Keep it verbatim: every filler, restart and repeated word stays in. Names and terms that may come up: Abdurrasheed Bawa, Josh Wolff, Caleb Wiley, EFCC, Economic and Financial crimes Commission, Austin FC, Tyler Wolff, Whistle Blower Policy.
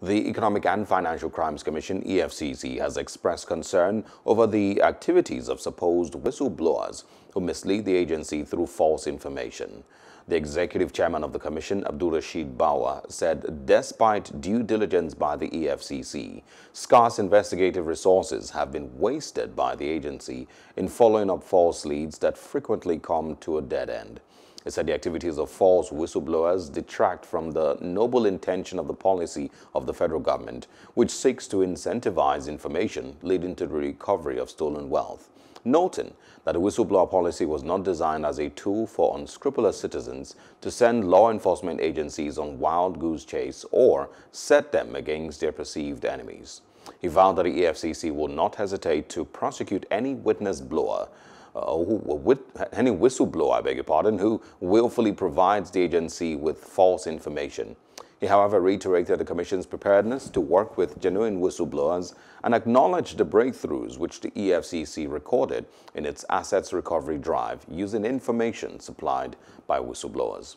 The Economic and Financial Crimes Commission E F C C has expressed concern over the activities of supposed whistleblowers who mislead the agency through false information. The executive chairman of the commission, Abdurrasheed Bawa, said despite due diligence by the E F C C, scarce investigative resources have been wasted by the agency in following up false leads that frequently come to a dead end. He said the activities of false whistleblowers detract from the noble intention of the policy of the federal government, which seeks to incentivize information leading to the recovery of stolen wealth, noting that the whistleblower policy was not designed as a tool for unscrupulous citizens to send law enforcement agencies on wild goose chase or set them against their perceived enemies. He vowed that the E F C C will not hesitate to prosecute any witness blower Uh, with, any whistleblower, I beg your pardon, who willfully provides the agency with false information. He, however, reiterated the Commission's preparedness to work with genuine whistleblowers and acknowledged the breakthroughs which the E F C C recorded in its assets recovery drive using information supplied by whistleblowers.